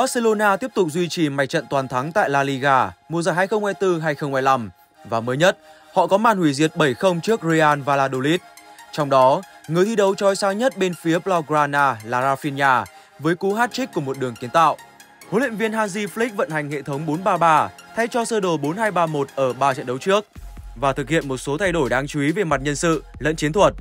Barcelona tiếp tục duy trì mạch trận toàn thắng tại La Liga mùa giải 2024-2025 và mới nhất, họ có màn hủy diệt 7-0 trước Real Valladolid. Trong đó, người thi đấu chói sáng nhất bên phía Blaugrana là Raphinha với cú hat-trick của một đường kiến tạo. Huấn luyện viên Hansi Flick vận hành hệ thống 4-3-3 thay cho sơ đồ 4-2-3-1 ở 3 trận đấu trước và thực hiện một số thay đổi đáng chú ý về mặt nhân sự lẫn chiến thuật.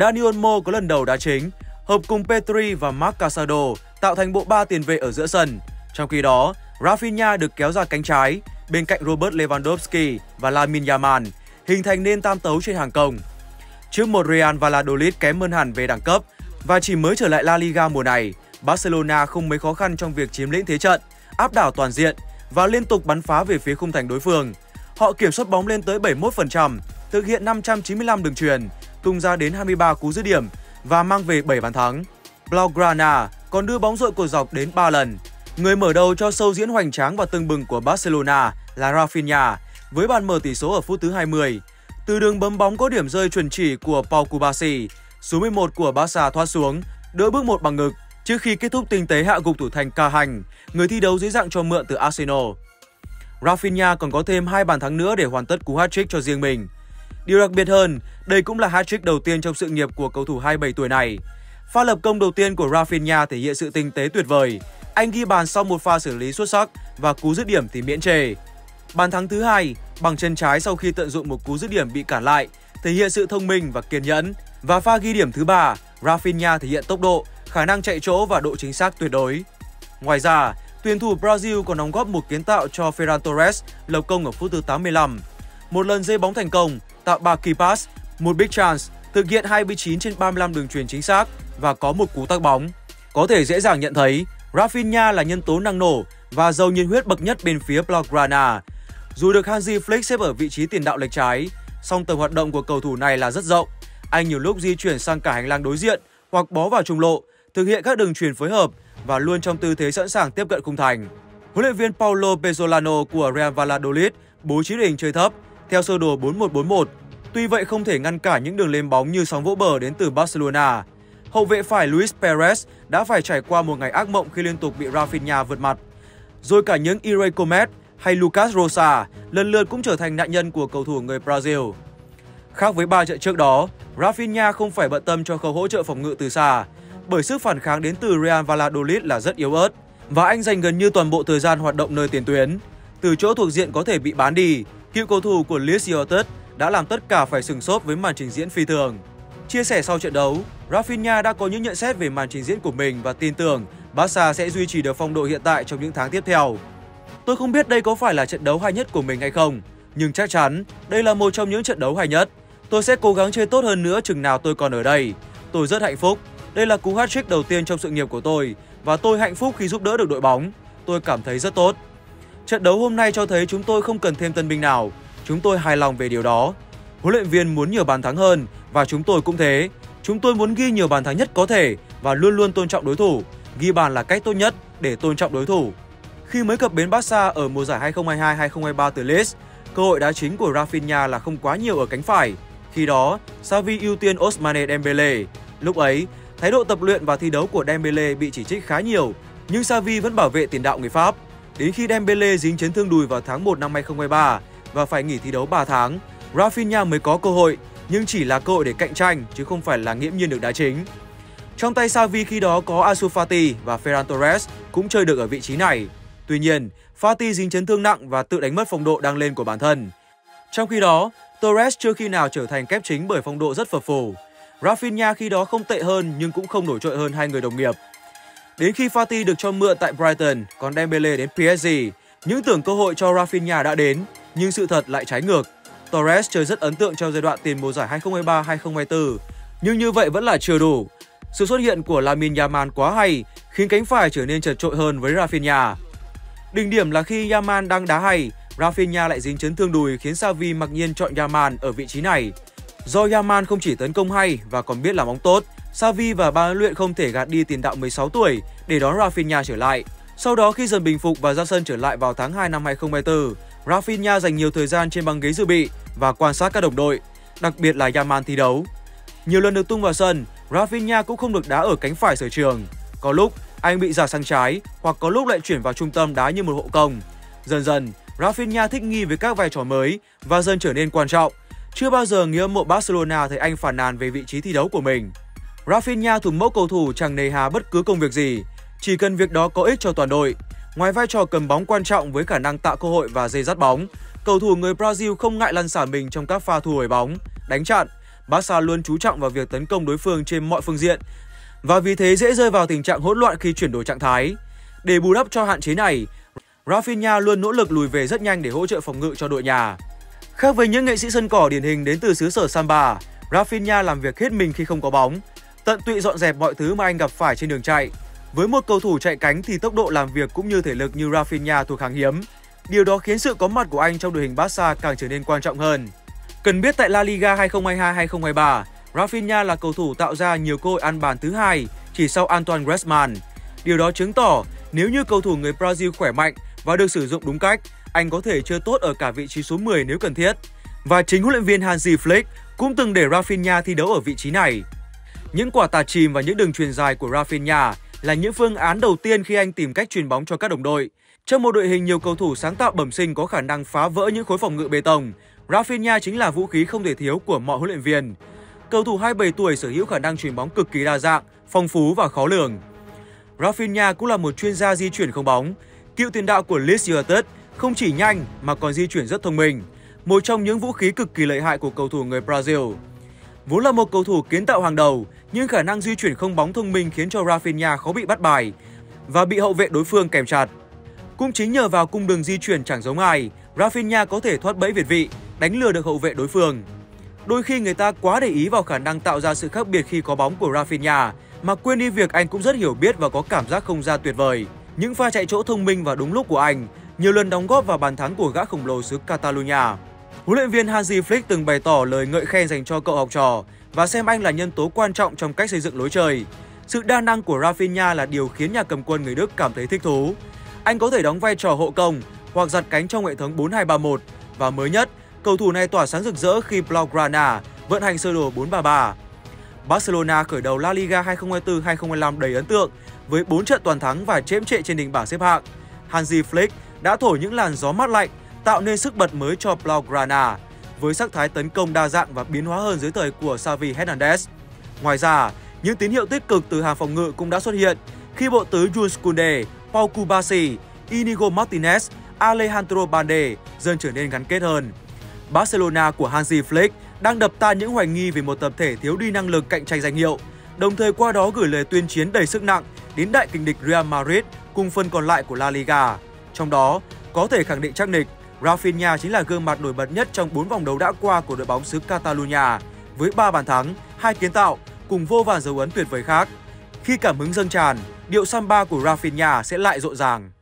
Dani Olmo có lần đầu đá chính, hợp cùng Pedri và Marc Casado tạo thành bộ ba tiền vệ ở giữa sân. Trong khi đó, Raphinha được kéo ra cánh trái bên cạnh Robert Lewandowski và Lamine Yamal, hình thành nên tam tấu trên hàng công. Trước một Real Valladolid kém hơn hẳn về đẳng cấp và chỉ mới trở lại La Liga mùa này, Barcelona không mấy khó khăn trong việc chiếm lĩnh thế trận, áp đảo toàn diện và liên tục bắn phá về phía khung thành đối phương. Họ kiểm soát bóng lên tới 71%, thực hiện 595 đường chuyền, tung ra đến 23 cú dứt điểm và mang về 7 bàn thắng. Blaugrana còn đưa bóng dội cột dọc đến 3 lần. Người mở đầu cho show diễn hoành tráng và tưng bừng của Barcelona là Raphinha với bàn mở tỷ số ở phút thứ 20. Từ đường bấm bóng có điểm rơi chuẩn chỉ của Pau Cubarsí, số 11 của Barca thoát xuống, đỡ bước một bằng ngực trước khi kết thúc tinh tế hạ gục thủ thành Carhanh, người thi đấu dưới dạng cho mượn từ Arsenal. Raphinha còn có thêm 2 bàn thắng nữa để hoàn tất cú hat-trick cho riêng mình. Điều đặc biệt hơn, đây cũng là hat-trick đầu tiên trong sự nghiệp của cầu thủ 27 tuổi này. Pha lập công đầu tiên của Raphinha thể hiện sự tinh tế tuyệt vời. Anh ghi bàn sau một pha xử lý xuất sắc và cú dứt điểm thì miễn chề. Bàn thắng thứ hai bằng chân trái sau khi tận dụng một cú dứt điểm bị cản lại, thể hiện sự thông minh và kiên nhẫn. Và pha ghi điểm thứ 3, Raphinha thể hiện tốc độ, khả năng chạy chỗ và độ chính xác tuyệt đối. Ngoài ra, tuyển thủ Brazil còn đóng góp một kiến tạo cho Ferran Torres lập công ở phút thứ 85. Một lần dây bóng thành công, tạo 3 key pass, một big chance, thực hiện 29 trên 35 đường chuyền chính xác và có một cú tắc bóng. Có thể dễ dàng nhận thấy, Raphinha là nhân tố năng nổ và giàu nhiệt huyết bậc nhất bên phía Blaugrana. Dù được Hansi Flick xếp ở vị trí tiền đạo lệch trái, song tầm hoạt động của cầu thủ này là rất rộng. Anh nhiều lúc di chuyển sang cả hành lang đối diện hoặc bó vào trung lộ, thực hiện các đường chuyền phối hợp và luôn trong tư thế sẵn sàng tiếp cận khung thành. Huấn luyện viên Paulo Pezzolano của Real Valladolid bố trí đội hình chơi thấp theo sơ đồ 4-1-4-1, tuy vậy không thể ngăn cản những đường lên bóng như sóng vỗ bờ đến từ Barcelona. Hậu vệ phải Luis Perez đã phải trải qua một ngày ác mộng khi liên tục bị Raphinha vượt mặt. Rồi cả những Irei Komet hay Lucas Rosa lần lượt cũng trở thành nạn nhân của cầu thủ người Brazil. Khác với 3 trận trước đó, Raphinha không phải bận tâm cho khâu hỗ trợ phòng ngự từ xa, bởi sức phản kháng đến từ Real Valladolid là rất yếu ớt và anh dành gần như toàn bộ thời gian hoạt động nơi tiền tuyến. Từ chỗ thuộc diện có thể bị bán đi, cựu cầu thủ của Leeds United đã làm tất cả phải sửng sốt với màn trình diễn phi thường. Chia sẻ sau trận đấu, Raphinha đã có những nhận xét về màn trình diễn của mình và tin tưởng Barca sẽ duy trì được phong độ hiện tại trong những tháng tiếp theo. Tôi không biết đây có phải là trận đấu hay nhất của mình hay không, nhưng chắc chắn đây là một trong những trận đấu hay nhất. Tôi sẽ cố gắng chơi tốt hơn nữa chừng nào tôi còn ở đây. Tôi rất hạnh phúc. Đây là cú hat-trick đầu tiên trong sự nghiệp của tôi và tôi hạnh phúc khi giúp đỡ được đội bóng. Tôi cảm thấy rất tốt. Trận đấu hôm nay cho thấy chúng tôi không cần thêm tân binh nào. Chúng tôi hài lòng về điều đó. Huấn luyện viên muốn nhiều bàn thắng hơn và chúng tôi cũng thế. Chúng tôi muốn ghi nhiều bàn thắng nhất có thể và luôn luôn tôn trọng đối thủ. Ghi bàn là cách tốt nhất để tôn trọng đối thủ. Khi mới cập bến Barca ở mùa giải 2022-2023 từ Leeds, cơ hội đá chính của Raphinha là không quá nhiều ở cánh phải. Khi đó, Xavi ưu tiên Ousmane Dembele. Lúc ấy, thái độ tập luyện và thi đấu của Dembele bị chỉ trích khá nhiều, nhưng Xavi vẫn bảo vệ tiền đạo người Pháp. Đến khi Dembele dính chấn thương đùi vào tháng 1 năm 2023 và phải nghỉ thi đấu 3 tháng, Raphinha mới có cơ hội, nhưng chỉ là cơ hội để cạnh tranh chứ không phải là nghiễm nhiên được đá chính. Trong tay Xavi khi đó có Ansu Fati và Ferran Torres cũng chơi được ở vị trí này. Tuy nhiên, Fati dính chấn thương nặng và tự đánh mất phong độ đang lên của bản thân. Trong khi đó, Torres chưa khi nào trở thành kép chính bởi phong độ rất phập phù. Raphinha khi đó không tệ hơn nhưng cũng không nổi trội hơn hai người đồng nghiệp. Đến khi Fati được cho mượn tại Brighton, còn Dembele đến PSG, những tưởng cơ hội cho Raphinha đã đến, nhưng sự thật lại trái ngược. Torres chơi rất ấn tượng trong giai đoạn tiền mùa giải 2023-2024, nhưng như vậy vẫn là chưa đủ. Sự xuất hiện của Lamine Yamal quá hay khiến cánh phải trở nên chật chội hơn với Raphinha. Đỉnh điểm là khi Yamal đang đá hay, Raphinha lại dính chấn thương đùi khiến Xavi mặc nhiên chọn Yamal ở vị trí này. Do Yamal không chỉ tấn công hay và còn biết làm bóng tốt, Xavi và ban huấn luyện không thể gạt đi tiền đạo 16 tuổi để đón Raphinha trở lại. Sau đó khi dần bình phục và ra sân trở lại vào tháng 2 năm 2024, Raphinha dành nhiều thời gian trên băng ghế dự bị và quan sát các đồng đội, đặc biệt là Yamal thi đấu. Nhiều lần được tung vào sân, Raphinha cũng không được đá ở cánh phải sở trường. Có lúc, anh bị giải sang trái hoặc có lúc lại chuyển vào trung tâm đá như một hộ công. Dần dần, Raphinha thích nghi với các vai trò mới và dần trở nên quan trọng. Chưa bao giờ người hâm mộ Barcelona thấy anh phàn nàn về vị trí thi đấu của mình. Raphinha thuộc mẫu cầu thủ chẳng nề hà bất cứ công việc gì, chỉ cần việc đó có ích cho toàn đội. Ngoài vai trò cầm bóng quan trọng với khả năng tạo cơ hội và dây dắt bóng, cầu thủ người Brazil không ngại lăn xả mình trong các pha thu hồi bóng, đánh chặn. Barca luôn chú trọng vào việc tấn công đối phương trên mọi phương diện và vì thế dễ rơi vào tình trạng hỗn loạn khi chuyển đổi trạng thái. Để bù đắp cho hạn chế này, Raphinha luôn nỗ lực lùi về rất nhanh để hỗ trợ phòng ngự cho đội nhà. Khác với những nghệ sĩ sân cỏ điển hình đến từ xứ sở samba, Raphinha làm việc hết mình khi không có bóng, tận tụy dọn dẹp mọi thứ mà anh gặp phải trên đường chạy. Với một cầu thủ chạy cánh thì tốc độ làm việc cũng như thể lực như Raphinha thuộc hàng hiếm. Điều đó khiến sự có mặt của anh trong đội hình Barca càng trở nên quan trọng hơn. Cần biết tại La Liga 2022-2023, Raphinha là cầu thủ tạo ra nhiều cơ hội ăn bàn thứ hai chỉ sau Antoine Griezmann. Điều đó chứng tỏ nếu như cầu thủ người Brazil khỏe mạnh và được sử dụng đúng cách, anh có thể chơi tốt ở cả vị trí số 10 nếu cần thiết. Và chính huấn luyện viên Hansi Flick cũng từng để Raphinha thi đấu ở vị trí này. Những quả tạt chìm và những đường chuyền dài của Raphinha là những phương án đầu tiên khi anh tìm cách chuyền bóng cho các đồng đội. Trong một đội hình nhiều cầu thủ sáng tạo bẩm sinh có khả năng phá vỡ những khối phòng ngự bê tông, Raphinha chính là vũ khí không thể thiếu của mọi huấn luyện viên. Cầu thủ 27 tuổi sở hữu khả năng chuyền bóng cực kỳ đa dạng, phong phú và khó lường. Raphinha cũng là một chuyên gia di chuyển không bóng. Cựu tiền đạo của Leeds United không chỉ nhanh mà còn di chuyển rất thông minh, một trong những vũ khí cực kỳ lợi hại của cầu thủ người Brazil. Vốn là một cầu thủ kiến tạo hàng đầu, nhưng khả năng di chuyển không bóng thông minh khiến cho Raphinha khó bị bắt bài và bị hậu vệ đối phương kèm chặt. Cũng chính nhờ vào cung đường di chuyển chẳng giống ai, Raphinha có thể thoát bẫy việt vị, đánh lừa được hậu vệ đối phương. Đôi khi người ta quá để ý vào khả năng tạo ra sự khác biệt khi có bóng của Raphinha mà quên đi việc anh cũng rất hiểu biết và có cảm giác không gian tuyệt vời. Những pha chạy chỗ thông minh và đúng lúc của anh nhiều lần đóng góp vào bàn thắng của gã khổng lồ xứ Catalonia. Huấn luyện viên Hansi Flick từng bày tỏ lời ngợi khen dành cho cậu học trò và xem anh là nhân tố quan trọng trong cách xây dựng lối chơi. Sự đa năng của Raphinha là điều khiến nhà cầm quân người Đức cảm thấy thích thú. Anh có thể đóng vai trò hộ công hoặc giật cánh trong hệ thống 4-2-3-1 và mới nhất, cầu thủ này tỏa sáng rực rỡ khi Blaugrana vận hành sơ đồ 4-3-3. Barcelona khởi đầu La Liga 2024-2025 đầy ấn tượng với 4 trận toàn thắng và chễm chệ trên đỉnh bảng xếp hạng. Hansi Flick đã thổi những làn gió mát lạnh tạo nên sức bật mới cho Blaugrana với sắc thái tấn công đa dạng và biến hóa hơn dưới thời của Xavi Hernandez. Ngoài ra, những tín hiệu tích cực từ hàng phòng ngự cũng đã xuất hiện khi bộ tứ Jules Koundé, Pau Cubarsí, Inigo Martinez, Alejandro Balde dần trở nên gắn kết hơn. Barcelona của Hansi Flick đang đập tan những hoài nghi về một tập thể thiếu đi năng lực cạnh tranh danh hiệu, đồng thời qua đó gửi lời tuyên chiến đầy sức nặng đến đại kình địch Real Madrid cùng phần còn lại của La Liga. Trong đó, có thể khẳng định chắc nịch, Raphinha chính là gương mặt nổi bật nhất trong 4 vòng đấu đã qua của đội bóng xứ Catalonia với 3 bàn thắng, 2 kiến tạo cùng vô vàn dấu ấn tuyệt vời khác. Khi cảm hứng dâng tràn, điệu samba của Raphinha sẽ lại rộn ràng.